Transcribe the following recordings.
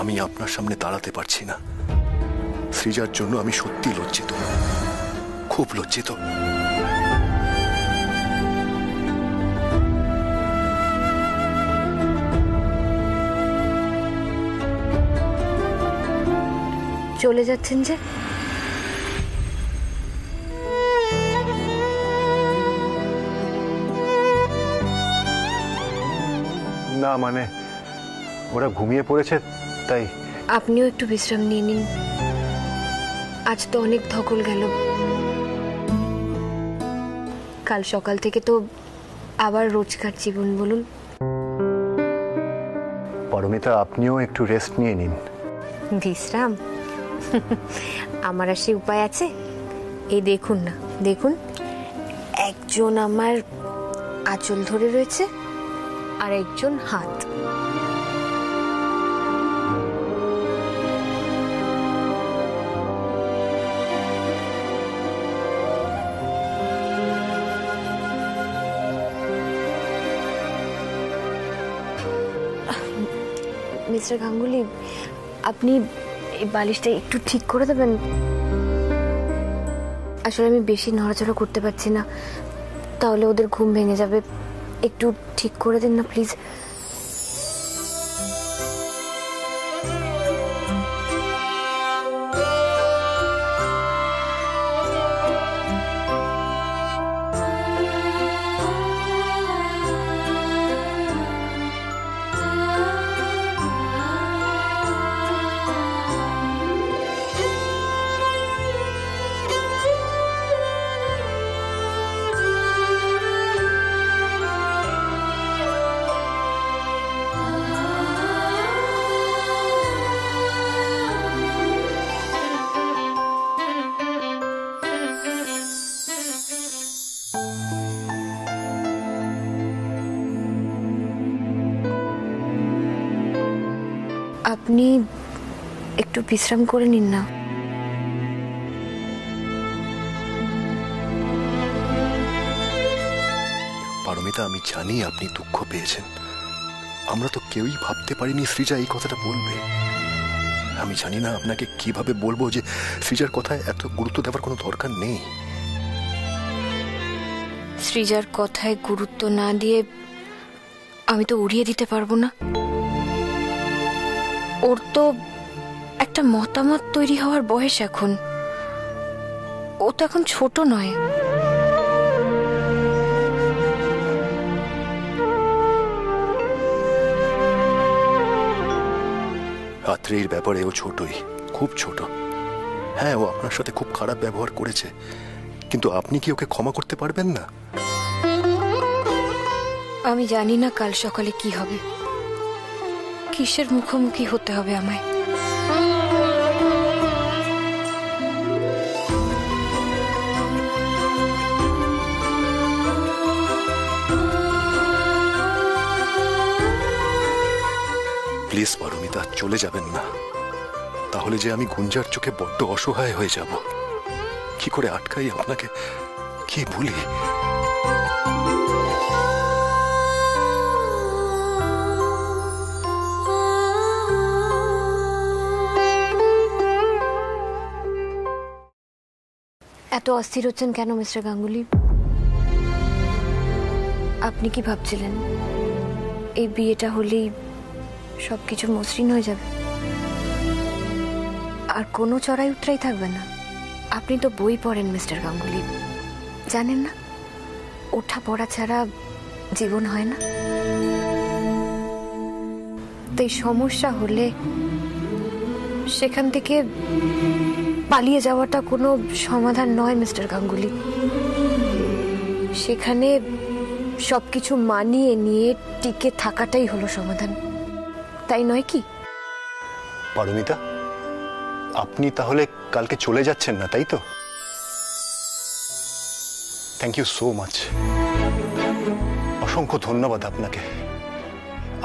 আমি আপনার সামনে দাঁড়াতে পারছি না। সৃজার জন্য আমি সত্যি লজ্জিত, খুব লজ্জিত। চলে যাচ্ছেন যে? না মানে ওরা ঘুমিয়ে পড়েছে তাই। আপনিও একটু বিশ্রাম নিয়ে নিন, আজ তো অনেক ধকল গেল। কাল সকাল থেকে তো আবার রোজকার জীবন। বলুন পরমিতা, আপনিও একটু রেস্ট নিয়ে নিন। বিশ্রাম? আমার আর সে উপায় আছে? এই দেখুন না, দেখুন, একজন আমার আঁচল ধরে রয়েছে আর একজন হাত। মিস্টার গাঙ্গুলি, আপনি এই বালিশটা একটু ঠিক করে দেবেন। আসলে আমি বেশি নড়াচড়া করতে পারছি না, তাহলে ওদের ঘুম ভেঙে যাবে। একটু ঠিক করে দিন না প্লিজ। আপনি একটু বিশ্রাম করে নিন না। পারমিতা, আমি জানি আপনি দুঃখ পেয়েছেন। আমরা তো কেউই ভাবতে পারিনি সৃজা এই কথাটা বলবে। আমি জানি না আপনাকে কিভাবে বলবো যে সৃজার কথায় এত গুরুত্ব দেওয়ার কোনো দরকার নেই। সৃজার কথায় গুরুত্ব না দিয়ে আমি তো উড়িয়ে দিতে পারবো না। ওর তো একটা মতামত তৈরি হওয়ার বয়স এখন, ও তো এখন ছোট নয়। রাত্রির ব্যাপারে ও ছোটই, খুব ছোট। হ্যাঁ, ও আপনার সাথে খুব খারাপ ব্যবহার করেছে, কিন্তু আপনি কি ওকে ক্ষমা করতে পারবেন না? আমি জানি না কাল সকালে কি হবে, কিসের মুখোমুখি হতে হবে আমায়। প্লিজ পারমিতা, চলে যাবেন না, তাহলে যে আমি গুঞ্জার চোখে বড্ড অসহায় হয়ে যাব। কি করে আটকাই আপনাকে, কি বলি? এত অস্থির হচ্ছেন কেন মিস্টার গাঙ্গুলি? আপনি কি ভাবছিলেন এই বিয়েটা হলেই সবকিছু মসৃণ হয়ে যাবে আর কোনো চড়াই উতরাই থাকবে না? আপনি তো বই পড়েন মিস্টার গাঙ্গুলি, জানেন না ওঠা পড়া ছাড়া জীবন হয় না। তাই সমস্যা হলে সেখান থেকে পালিয়ে যাওয়াটা কোনো সমাধান নয় মিস্টার গাঙ্গুলি। সেখানে সবকিছু মানিয়ে নিয়ে টিকে থাকাটাই হলো সমাধান, তাই নয় কি? পারমিতা, আপনি তাহলে কালকে চলে যাচ্ছেন না, তাই তো? থ্যাংক ইউ সো মাচ, অসংখ্য ধন্যবাদ আপনাকে।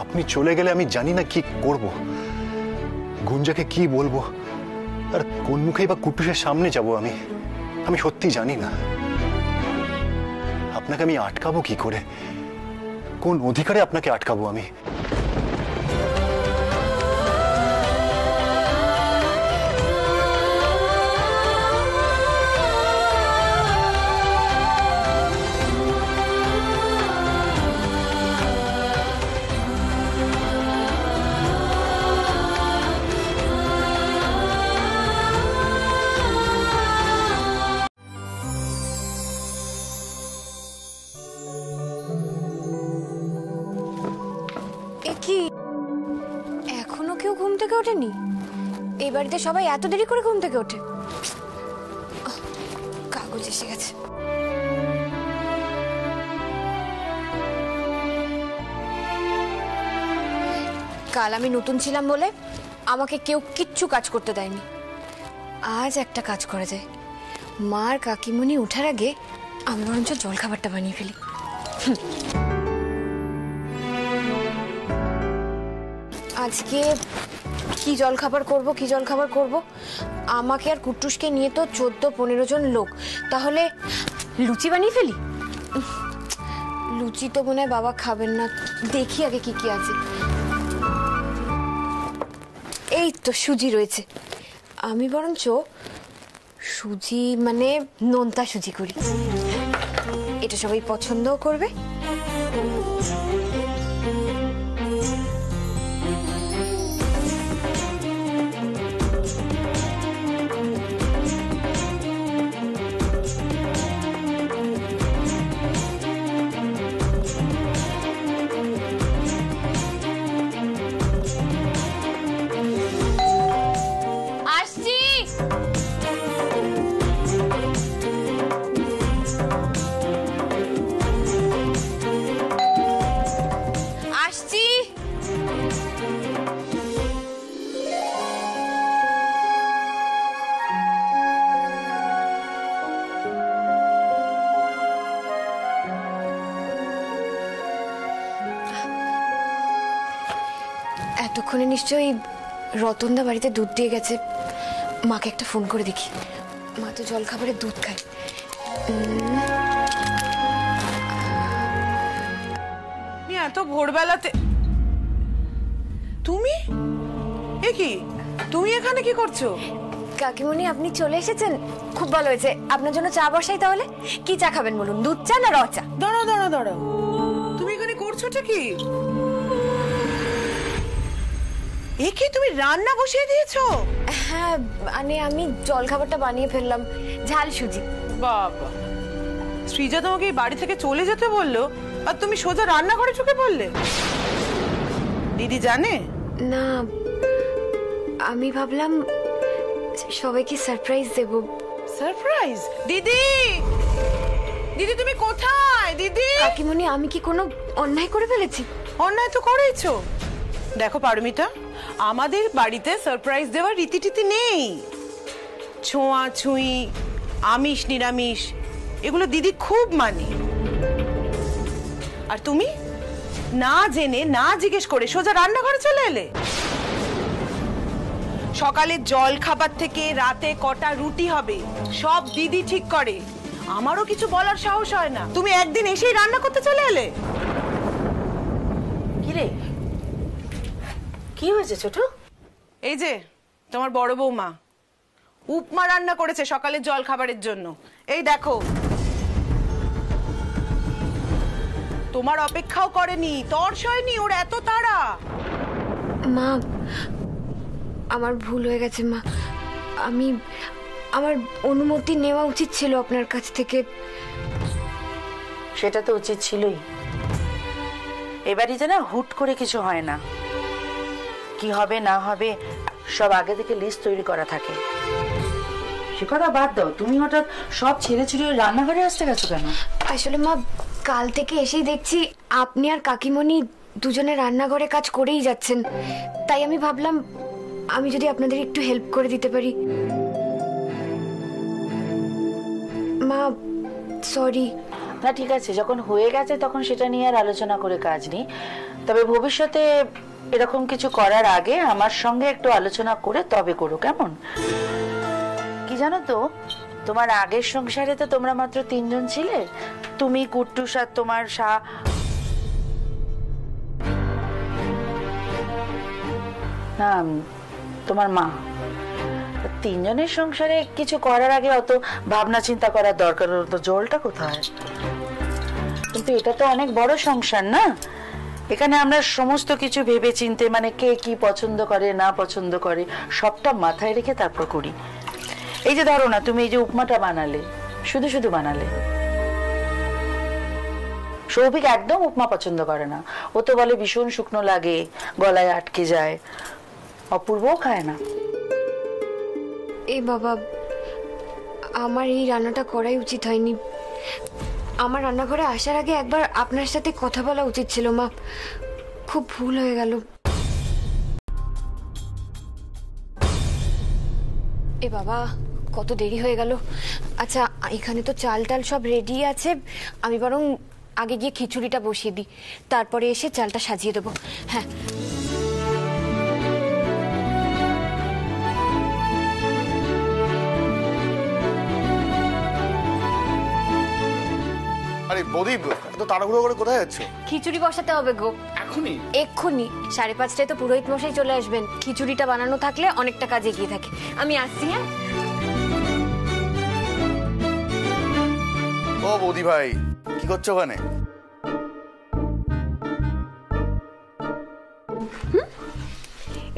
আপনি চলে গেলে আমি জানি না কি করব, গুঞ্জাকে কি বলবো, আর কোন মুখেই বা কুটুসের সামনে যাব। আমি সত্যি জানি না আপনাকে আমি আটকাবো কি করে, কোন অধিকারে আপনাকে আটকাবো আমি। কি এখনো কেউ ঘুম থেকে ওঠেনি? এই বাড়িতে সবাই এত দেরি করে ঘুম থেকে ওঠে? কাগজ এসে গেছে। কাল আমি নতুন ছিলাম বলে আমাকে কেউ কিচ্ছু কাজ করতে দেয়নি। আজ একটা কাজ করা যায়, মার কাকিমুনি ওঠার আগে আমরা বরঞ্চ জলখাবারটা বানিয়ে ফেলি। আজকে কি জলখাবার করব আমাকে আর কুটুসকে নিয়ে তো 14-15 জন লোক। তাহলে লুচি বানিয়ে ফেলি। লুচি তো মনে হয় বাবা খাবেন না, দেখি আগে কি কি আছে। এই তো সুজি রয়েছে, আমি বরঞ্চ সুজি মানে নোনতা সুজি করি, এটা সবাই পছন্দও করবে। এতক্ষণে নিশ্চয়ই রতনদা বাড়িতে দুধ দিয়ে গেছে। মাকে একটা ফোন করে দেখি, মা তো জলখাবারে দুধ খায়। এত ভোরবেলাতে তুমি এখানে কি করছো? কাকিমণি আপনি চলে এসেছেন, খুব ভালো হয়েছে। আপনার জন্য চা বসাই। তাহলে কি চা খাবেন বলুন, দুধ চা না র চা? দাঁড়াও দাঁড়াও দাঁড়াও, তুমি এখানে করছোটা কি? একে তুমি রান্না বসিয়ে দিয়েছো? হ্যাঁ মানে আমি জলখাবারটা বানিয়ে ফেললাম, ঝাল সুজি। বাবা, শ্রীজা তোমাকে এই বাড়ি থেকে চলে যেতে বললো আর তুমি সোজা রান্না করে ঢুকে পড়লে? দিদি জানে না? আমি ভাবলাম সবাইকে সারপ্রাইজ দেব। সারপ্রাইজ? দিদি দিদি তুমি কোথায়? দিদি কাকিমণি আমি কি কোনো অন্যায় করে ফেলেছি? অন্যায় তো করেইছো। দেখো পারমিতা, আমাদের বাড়িতে সারপ্রাইজ দেওয়ার রীতিটিতে নেই। ছোঁয়া ছুঁই, আমিষ নিরামিষ, এগুলো দিদি খুব মানে। আর তুমি না জেনে না জিজ্ঞেস করে সোজা রান্নাঘরে চলে এলে। সকালে জল খাবার থেকে রাতে কটা রুটি হবে সব দিদি ঠিক করে, আমারও কিছু বলার সাহস হয় না। তুমি একদিন এসেই রান্না করতে চলে এলে। কিরে কি হয়েছে ছোট? এই যে তোমার বড় বৌমা উপমা রান্না করেছে সকালে জল খাবারের জন্য, এই দেখো। তোমার অপেক্ষাও করেনি, তর সয়নি ওর এত তাড়া। মা আমার ভুল হয়ে গেছে মা, আমার অনুমতি নেওয়া উচিত ছিল আপনার কাছ থেকে। সেটা তো উচিত ছিলই। এবারই যে না হুট করে কিছু হয় না, কি হবে না হবে সব আগে থেকে লিস্ট তৈরি করা থাকে। সে কথা বাদ দাও, তুমি হঠাৎ সব ছেড়ে ছুড়ে রান্নাঘরে আসতে গেছো কেন? আসলে মা কাল থেকে এসেই দেখছি আপনি আর কাকিমণি দুজনে রান্নাঘরে কাজ করেই যাচ্ছেন, তাই আমি ভাবলাম আমি যদি আপনাদের একটু হেল্প করে দিতে পারি। মা সরি। না ঠিক আছে, যখন হয়ে গেছে তখন সেটা নিয়ে আর আলোচনা করে কাজ নেই। তবে ভবিষ্যতে এরকম কিছু করার আগে আমার সঙ্গে একটু আলোচনা করে তবে করো, কেমন? কি জানো তো, তোমার আগের সংসারে তো তোমরা মাত্র 3 জন ছিলে, তুমি কুট্টুস আর তোমার শা। না তোমার মা। 3 জনের সংসারে কিছু করার আগে অত ভাবনা চিন্তা করার দরকার হতো জলটা কোথায়। কিন্তু এটা তো অনেক বড় সংসার না, এখানে আমরা সমস্ত কিছু ভেবে চিনতে মানে কে কি পছন্দ করে না পছন্দ করে সবটা মাথায় রেখে তারপর করি। এই যে ধরো না তুমি এই যে উপমাটা বানালে, শুধু শুধু বানালে, सौभिक एकदम उपमा पसंद करे ना, वो तो बोले भीषण शुकनो लागे गलाय आटके जाए। अपूर्व खाए ना। ए बाबा आमार ई रान्नाटा कराई उचित हयनि। आमार रान्नाघरे आसार आगे एक बार आपनार साथे कथा बला उचित छिलो मा। खूब भूल हये गेलो। ए बाबा कत देरी हये गेलो। अच्छा एखाने तो चाल टाल सब रेडी आछे, आमी बरং आगे गिये खिचुड़िटा बसिये दिई, तारपरे एसे चालटा साजिये देबो। हाँ खिचुड़ी बसाते होबे गो एखुनी एखुनी 5:30 तो पुरोहित मशाई चले आसबेन। खिचुड़िटा बानानो थाकले अनेकटा काजे गिये थाके। आमी आसछि। हाँ ओ बौदी भाई कि करছো ওখানে?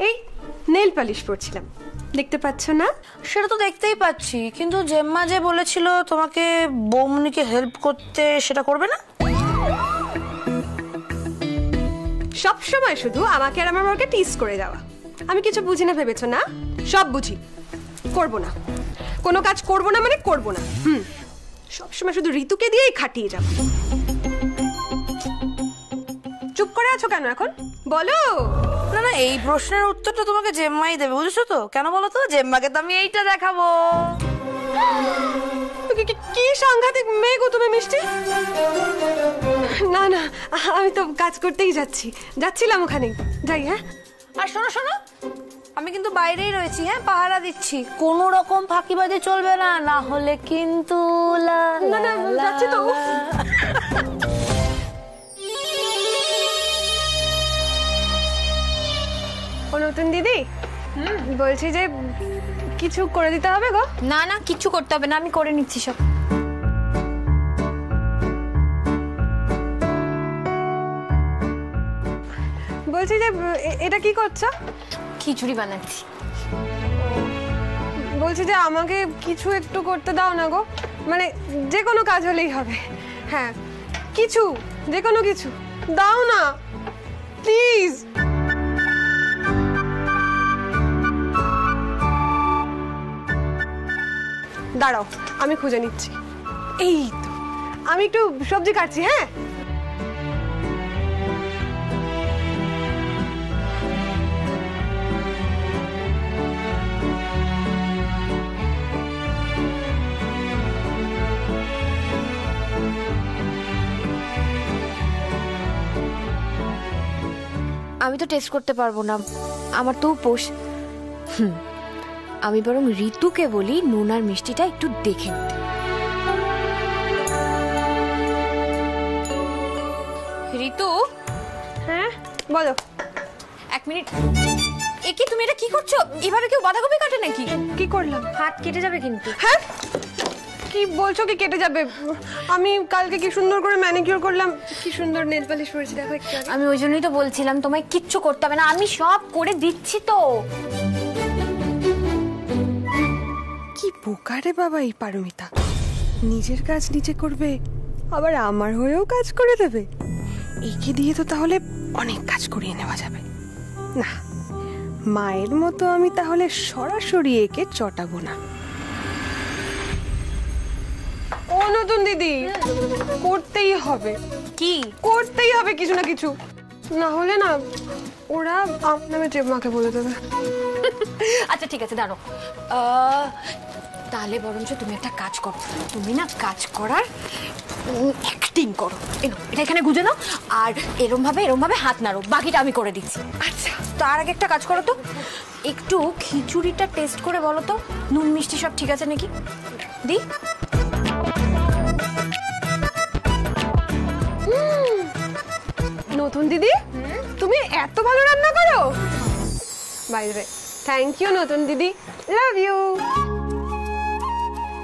এই নেল পলিশ পরছিলাম, দেখতে পাচ্ছ না? সেটা তো দেখতেই পাচ্ছি, কিন্তু জেম্মা যে বলেছিল তোমাকে বৌমনিকে হেল্প করতে, সেটা করবে না? সব সময় শুধু আমাকে আর আমার বরকে টিজ করে যাওয়া। আমি কিছু বুঝি না ভেবেছো না? সব বুঝি। করব না, কোনো কাজ করব না মানে করব না। সব সময় শুধু ঋতুকে দিয়েই খাটিয়ে যাবো। চুপ করে আছো কেন এখন? বলো। না না এই প্রশ্নের উত্তরটা তোমাকে জেম্মাই দেবে, বুঝছো তো? কেন বলো তো? জেম্মাকে তো আমি এইটা দেখাবো। কি সাংঘাতিক মেয়ে গো তুমি মিষ্টি। না না আমি তো কাজ করতেই যাচ্ছি, যাচ্ছিলাম ওখানে যাই। হ্যাঁ আর শোনো শোনো আমি কিন্তু বাইরেই রয়েছি, হ্যাঁ পাহারা দিচ্ছি, কোন রকম ফাঁকিবাজি চলবে না, না হলে কিন্তু লা না না যাচ্ছি তো। নতুন দিদি বলছি যে কিছু করে দিতে হবে গো। না না কিছু করতে হবে না, আমি করে নিচ্ছি সব। বলছি যে এটা কি করছো? খিচুড়ি বানাচ্ছি। বলছি যে আমাকে কিছু একটু করতে দাও না গো, মানে যে কোনো কাজ হলেই হবে। হ্যাঁ কিছু, যে কোনো কিছু দাও না প্লিজ। দাঁড়াও আমি খুঁজে নিচ্ছি। এই তো আমি একটু সবজি কাটছি। হ্যাঁ আমি তো টেস্ট করতে পারবো না, আমার তো উপোষ। আমি বরং ঋতুকে বলি নুন আর মিষ্টিটা একটু দেখে নিতে। ঋতু হ্যাঁ বলো। এক মিনিট, একি তুমি এটা কি করছো? এভাবে কেউ বাঁধাকপি কাটে নাকি? কি করলাম? হাত কেটে যাবে কিন্তু। হ্যাঁ কি বলছো কি কেটে যাবে? আমি কালকে কি সুন্দর করে ম্যানিকিউর করলাম, কি সুন্দর নেল পলিশ করেছি দেখো একটু। আমি ওই জন্যই তো বলছিলাম তোমায় কিচ্ছু করতে হবে না, আমি সব করে দিচ্ছি তো। কি বোকা রে বাবা এই পারমিতা, নিজের কাজ নিজে করবে আবার আমার হয়েও কাজ করে দেবে। একে দিয়ে তো তাহলে অনেক কাজ করিয়ে নেওয়া যাবে না। মায়ের মতো আমি তাহলে সরাসরি একে চটাবো না। ও নতুন দিদি করতেই হবে, কি করতেই হবে কিছু না কিছু, না হলে না ওরা আপনার জেম্মাকে বলে দেবে। আচ্ছা ঠিক আছে দাঁড়ো, তাহলে বরঞ্চ তুমি একটা কাজ করো, তুমি না কাজ করার অ্যাক্টিং করো, এটা এখানে গুঁজে নাও আর এরমভাবে হাত নাড়ো, বাকিটা আমি করে দিচ্ছি। আচ্ছা তার আগে একটা কাজ করো তো, একটু খিচুড়িটা টেস্ট করে বলো তো নুন মিষ্টি সব ঠিক আছে নাকি। দি নতুন দিদি তুমি এত ভালো রান্না করো। Bye bye. থ্যাংক ইউ নতুন দিদি, লাভ ইউ।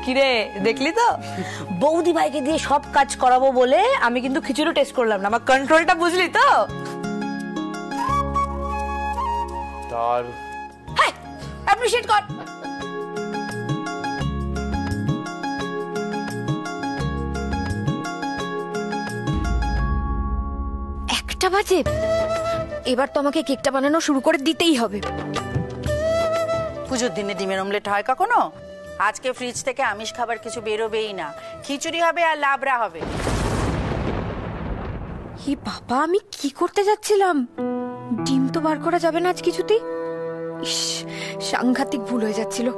কিরে দেখলি তো বৌদি ভাইকে দিয়ে সব কাজ করাবো বলে আমি কিন্তু খিচুড়ি টেস্ট করলাম না, আমার কন্ট্রোলটা বুঝলি তো? তার হ্যাঁ অ্যাপ্রিশিয়েট কর। একটা বাজে, এবার তো আমাকে কেকটা বানানো শুরু করে দিতেই হবে। পুজোর দিনে ডিমের অমলেট হয় কখনো? আজকে ফ্রিজ থেকে আমিষ খাবার কিছু বেরোবেই না, খিচুড়ি হবে আর লাবড়া হবে। হে বাবা, আমি কি করতে যাচ্ছিলাম? ডিম তো বার করা যাবে না আজ কিছুতেই। ইস, সাংঘাতিক ভুল হয়ে যাচ্ছিল।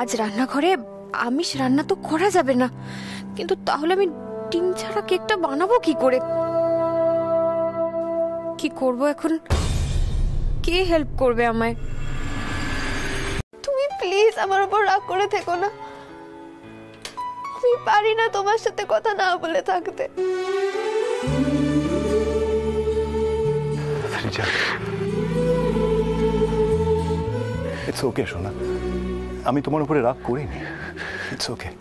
আজ রান্নাঘরে আমিষ রান্না তো করা যাবে না, কিন্তু তাহলে আমি ডিম ছাড়া কেকটা বানাবো কি করে? কি করব এখন? কে হেল্প করবে আমায়? তুমি প্লিজ আমার উপর রাগ করে থেকো না, আমি পারি না তোমার সাথে কথা না বলে থাকতে। It's okay, সোনা, আমি তোমার উপরে রাগ করিনি। It's okay.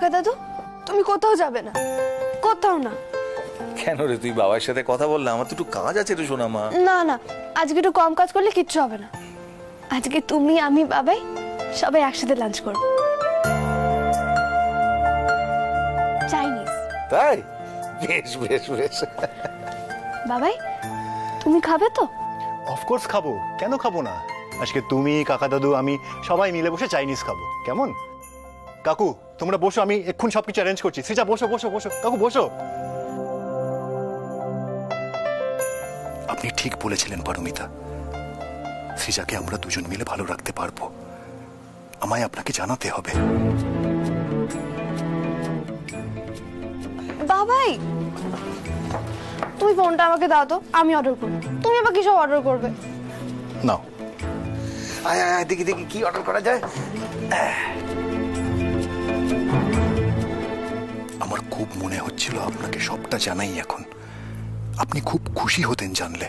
কাকা দাদু, তুমি কোথাও যাবে না, কোথাও না। কেন রে, তুই বাবার সাথে কথা বললাম, আমার তো একটু কাজ আছে রে সোনা মা। না না, আজকে একটু কম কাজ করলে কিচ্ছু হবে না। আজকে তুমি, আমি, বাবাই সবাই একসাথে লাঞ্চ করব। চাইনিজ? তাই, বেশ বেশ বেশ। বাবাই, তুমি খাবে তো? অফকোর্স খাবো, কেন খাবো না। আজকে তুমি, কাকা দাদু, আমি সবাই মিলে বসে চাইনিজ খাবো, কেমন? কাকু তোমরা বসো, আমি এক্ষুনি সবকিছু অ্যারেঞ্জ করছি। সিজা বসো বসো বসো, কাকু বসো। আপনি ঠিক বলেছিলেন পারমিতা, সিজাকে আমরা দুজন মিলে ভালো রাখতে পারবো। আমায় আপনাকে জানাতে হবে। বাবাই তুমি ফোনটা আমাকে দাও তো, আমি অর্ডার করব। তুমি আবার কি সব অর্ডার করবে? নাও, আয় আয় দেখি দেখি কি অর্ডার করা যায়। আমার খুব মনে হচ্ছিল আপনাকে সবটা জানাই এখন, আপনি খুব খুশি হতেন জানলে।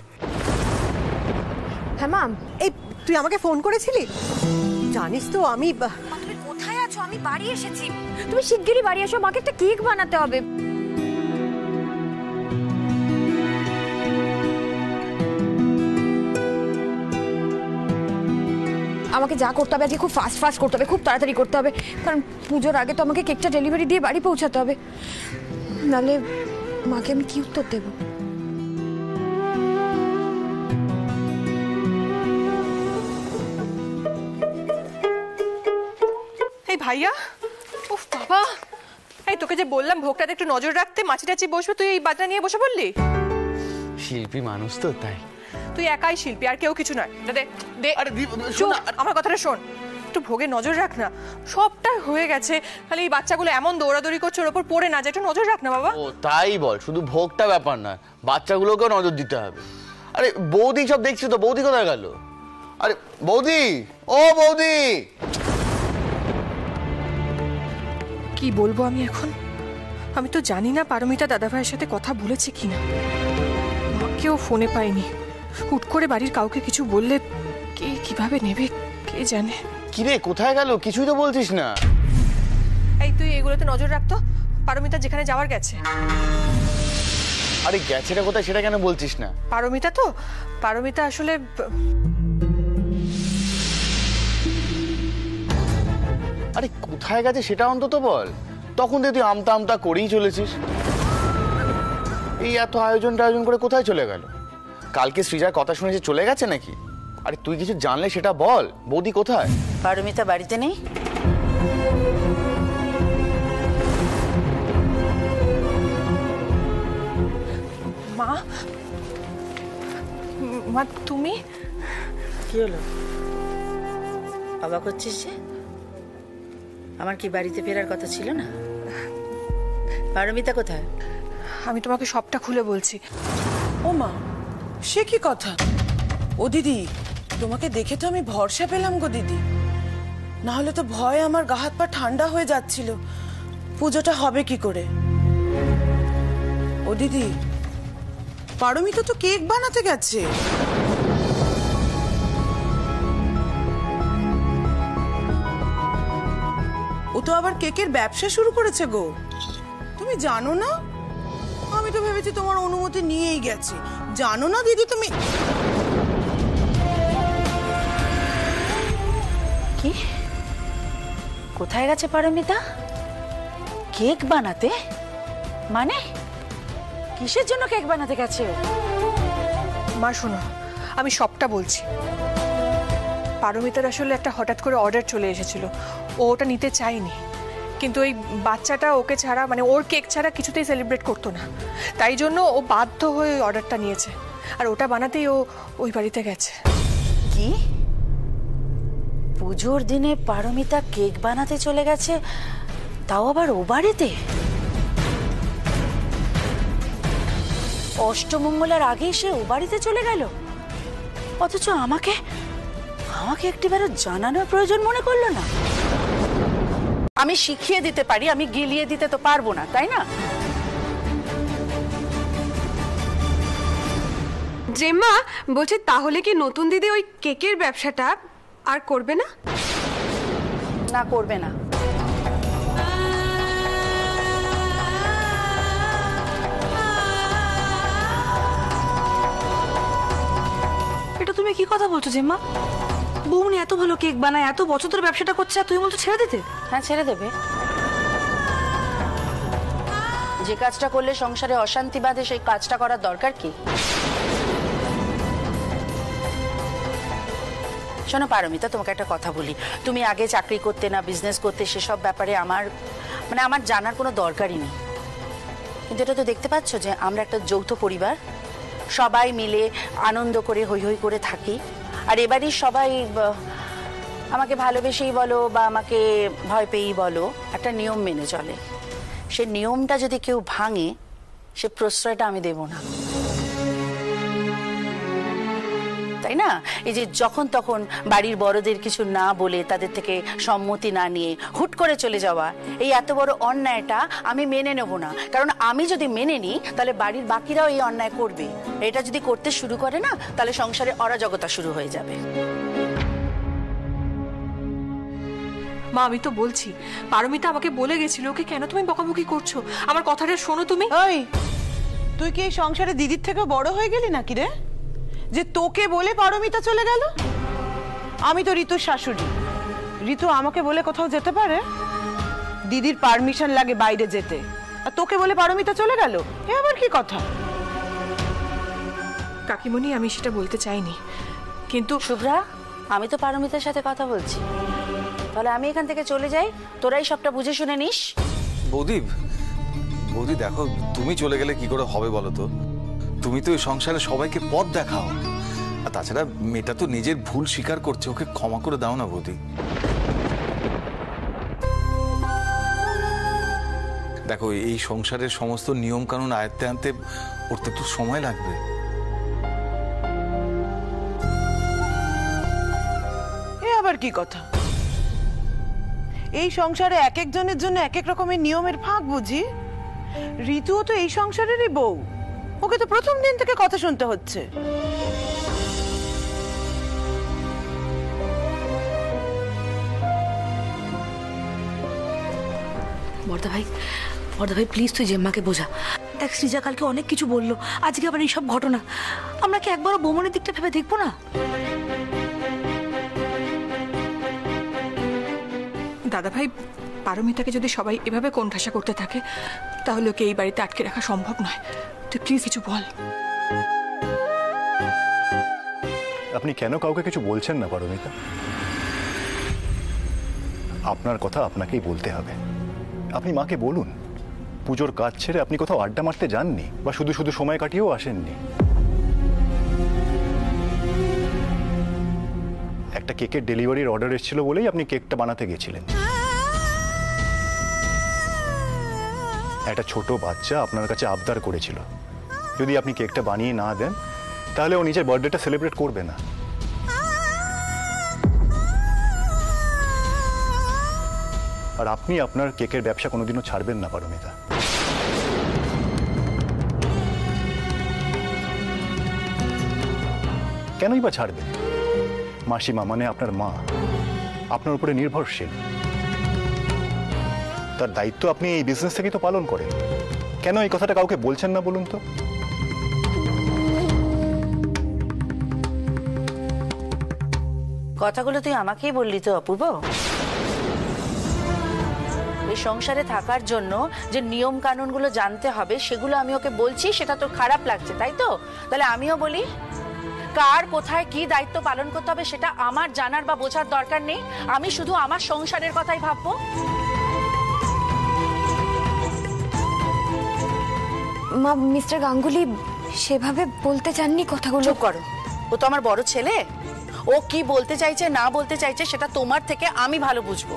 হ্যাঁ মাম, এই তুই আমাকে ফোন করেছিলি? জানিস তো আমি, তুমি কোথায় আছো? আমি বাড়ি এসেছি। তুমি শিগগিরই বাড়ি এসো, আমাকে একটা কেক বানাতে হবে। আমাকে যা করতে হবে আজকে খুব ফাস্ট ফাস্ট করতে হবে, খুব তাড়াতাড়ি করতে হবে, কারণ পুজোর আগে তো আমাকে কেকটা ডেলিভারি দিয়ে বাড়ি পৌঁছাতে হবে। নাহলে মাকে আমি কি উত্তর দেবো? ভাইয়া, উফ বাবা, এই তোকে যে বললাম ভোগটাতে একটু নজর রাখতে, মাছি টাচি বসবে, তুই এই বাজনা নিয়ে বসে পড়লি। শিল্পী মানুষ তো, তাই। তুই একাই শিল্পী, আর কেউ কিছু নয়। আমার কথাটা শোন, একটু ভোগে নজর রাখ না। সবটা হয়ে গেছে, খালি এই বাচ্চাগুলো এমন দৌড়াদৌড়ি করছে, ওর ওপর পড়ে না যায়, একটু নজর রাখ না বাবা। ও তাই বল, শুধু ভোগটা ব্যাপার নয়, বাচ্চাগুলোকেও নজর দিতে হবে। আরে বৌদি সব দেখছি তো, বৌদি কোথায় গেল? আরে বৌদি, ও বৌদি। কি বলবো আমি এখন? আমি তো জানি না পারমিতা দাদাভাইয়ের সাথে কথা বলেছে কিনা। কেউ ফোনে পাইনি, হুট করে বাড়ির কাউকে কিছু বললে কে কিভাবে নেবে কে জানে। কি রে, কোথায় গেল? কিছুই তো বলছিস না। এই তুই এগুলোতে নজর রাখতো, পারমিতা যেখানে যাওয়ার গেছে। আরে গেছেটা কোথায় সেটা কেন বলছিস না? পারমিতা তো, পারমিতা আসলে আরে কোথায় গেছে সেটা অন্তত বল। তখন দিয়ে তুই আমতা আমতা করেই চলেছিস। এই এত আয়োজন টায়োজন করে কোথায় চলে গেল? কালকে শ্রীজার কথা শুনেছি, চলে গেছে নাকি? আরে তুই কিছু জানলে সেটা বল, বৌদি কোথায়? পারমিতা বাড়িতে নেই। মা, মা তুমি কি হলো? অবাক হচ্ছিস যে আমার কি বাড়িতে ফেরার কথা ছিল না? পারমিতা কোথায়? আমি তোমাকে সবটা খুলে বলছি। ও মা, সে কি কথা? ও দিদি, তোমাকে দেখে তো আমি ভরসা পেলাম গো দিদি, না হলে তো ভয় আমার গা হাত পা ঠান্ডা হয়ে যাচ্ছিল, পুজোটা হবে কি করে। ও দিদি, পারমিতা তো কেক বানাতে গেছে। ও তো আবার কেকের ব্যবসা শুরু করেছে গো, তুমি জানো না? আমি তো ভেবেছি তোমার অনুমতি নিয়েই গেছে। জানো না দিদি তুমি? কি কোথায় গেছে পারমিতা? কেক বানাতে? মানে কিসের জন্য কেক বানাতে গেছে? মা শোনো, আমি সবটা বলছি। পারমিতার আসলে একটা হঠাৎ করে অর্ডার চলে এসেছিল, ও ওটা নিতে চায়নি, কিন্তু ওই বাচ্চাটা ওকে ছাড়া মানে ওর কেক ছাড়া কিছুতেই সেলিব্রেট করতো না, তাই জন্য ও বাধ্য হয়ে ওই অর্ডারটা নিয়েছে, আর ওটা বানাতেই ও ওই বাড়িতে গেছে। কি পুজোর দিনে পারমিতা কেক বানাতে চলে গেছে, তাও আবার ও বাড়িতে? অষ্টমঙ্গলার আগে সে ও বাড়িতে চলে গেল, অথচ আমাকে আমাকে একটিবারও জানানোর প্রয়োজন মনে করলো না। আমি শিখিয়ে দিতে পারি, আমি গিলিয়ে দিতে তো পারবো না, তাই না? জেম্মা বলছে তাহলে কি নতুন দিদি ওই কেকের ব্যবসাটা আর করবে না? না, করবে না। এটা তুমি কি কথা বলছো জেম্মা? বৌমনি এত ভালো কেক বানায়, এত বছর ধরে ব্যবসাটা করছে, আর তুমি বলছো ছেড়ে দিতে? হ্যাঁ, ছেড়ে দেবে। যে কাজটা করলে সংসারে অশান্তি বাঁধে, সেই কাজটা করার দরকার কি? শোনো পারমিতা, তোমাকে একটা কথা বলি, তুমি আগে চাকরি করতে না বিজনেস করতে, সেসব ব্যাপারে আমার জানার কোনো দরকারই নেই। কিন্তু এটা তো দেখতে পাচ্ছ যে আমরা একটা যৌথ পরিবার, সবাই মিলে আনন্দ করে হৈ হৈ করে থাকি, আর এবারই সবাই আমাকে ভালোবেসেই বলো বা আমাকে ভয় পেয়েই বলো, একটা নিয়ম মেনে চলে। সে নিয়মটা যদি কেউ ভাঙে, সে প্রশ্রয়টা আমি দেব না, তাই না? এই যে যখন তখন বাড়ির বড়দের কিছু না বলে, তাদের থেকে সম্মতি না নিয়ে হুট করে চলে যাওয়া, এই এত বড় অন্যায়টা আমি মেনে নেব না। কারণ আমি যদি মেনে নিই, তাহলে বাড়ির বাকিরাও এই অন্যায় করবে। এটা যদি করতে শুরু করে না, তাহলে সংসারে অরাজকতা শুরু হয়ে যাবে। মা, আমি তো বলছি, পারমিতা আমাকে বলে গেছিল, ওকে কেন তুমি বকাবকি করছো? আমার কথাটা শোনো তুমি। তুই কি এই সংসারে দিদির থেকে বড় হয়ে গেলি নাকি রে, যে তোকে বলে পারমিতা চলে গেল? আমি তো ঋতুর শাশুড়ি, ঋতু আমাকে বলে কোথাও যেতে পারে? দিদির পারমিশন লাগে বাইরে যেতে, আর তোকে বলে পারমিতা চলে গেল, এ আবার কি কথা? কাকিমণি, আমি সেটা বলতে চাইনি, কিন্তু শুভ্রা, আমি তো পারমিতার সাথে কথা বলছি। তাহলে আমি এখান থেকে চলে যাই, তোরাই সবটা বুঝে শুনে নিস। বৌদি দেখো, তুমি চলে গেলে কি করে হবে বলো তো? তুমি তো এই সংসারে সবাইকে পথ দেখাও, আর তাছাড়া মেয়েটা তো নিজের ভুল স্বীকার করছে, ওকে ক্ষমা করে দাও না বৌদি। দেখো, এই সংসারের সমস্ত নিয়ম কানুন আয়ত্তে আনতে ওর তো একটু সময় লাগবে। এ আবার কি কথা? এই সংসারে এক একজনের জন্য এক এক রকমের নিয়মের ফাঁক বুঝি। ঋতুও তো এই সংসারেরই বউ, ওকে তো প্রথম দিন থেকে কথা শুনতে হচ্ছে। বর্দা ভাই প্লিজ তুই জেম্মাকে বোঝা। দেখ, সৃজা কালকে অনেক কিছু বললো, আজকে আবার এইসব ঘটনা। আমরা কি একবারও ভ্রমণের দিকটা ভেবে দেখবো না? দাদা ভাই, পারমিতাকে যদি সবাই এভাবে কোণঠাসা করতে থাকে, তাহলে ওকে এই বাড়িতে আটকে রাখা সম্ভব নয়। তুই প্লিজ কিছু বল। আপনি কেন কাউকে কিছু বলছেন না পারমিতা? আপনার কথা আপনাকেই বলতে হবে। আপনি মাকে বলুন, পুজোর কাজ ছেড়ে আপনি কোথাও আড্ডা মারতে যাননি, বা শুধু শুধু সময় কাটিয়েও আসেননি। একটা কেকের ডেলিভারির অর্ডার এসেছিল বলেই আপনি কেকটা বানাতে গেছিলেন। একটা ছোট বাচ্চা আপনার কাছে আবদার করেছিল, যদি আপনি কেকটা বানিয়ে না দেন, তাহলে ও নিজের বার্থডেটা সেলিব্রেট করবে না। আর আপনি আপনার কেকের ব্যবসা কোনোদিনও ছাড়বেন না পারমিতা। কেনই বা ছাড়বেন? মাসিমা মানে আপনার মা আপনার উপরে নির্ভরশীল, তার দায়িত্ব আপনি এই বিজনেস থেকেই তো পালন করেন। কেন এই কথাটা কাউকে বলছেন না বলুন তো? কথাগুলো তুই আমাকেই বললি তো অপূর্ব। এই সংসারে থাকার জন্য যে নিয়ম কানুনগুলো জানতে হবে সেগুলো আমি ওকে বলছি, সেটা তোর খারাপ লাগছে তাই তো? তাহলে আমিও বলি, কার কোথায় কি দায়িত্ব পালন করতে হবে সেটা আমার জানার বা বোঝার দরকার নেই, আমি শুধু আমার সংসারের কথাই ভাববো। মা, মিস্টার গাঙ্গুলি সেভাবে বলতে চাননি কথাগুলো। চুপ করো, ও তো আমার বড় ছেলে, ও কি বলতে চাইছে না বলতে চাইছে সেটা তোমার থেকে আমি ভালো বুঝবো।